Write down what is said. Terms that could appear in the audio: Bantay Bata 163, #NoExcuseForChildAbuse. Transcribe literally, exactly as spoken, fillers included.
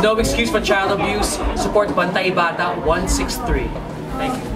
There's no excuse for child abuse. Support Bantay Bata one six three. Thank you.